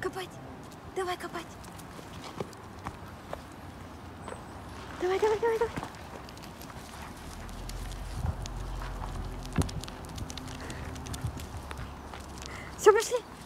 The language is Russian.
Копать. Давай копать. Давай, давай, давай, давай. Все, пошли.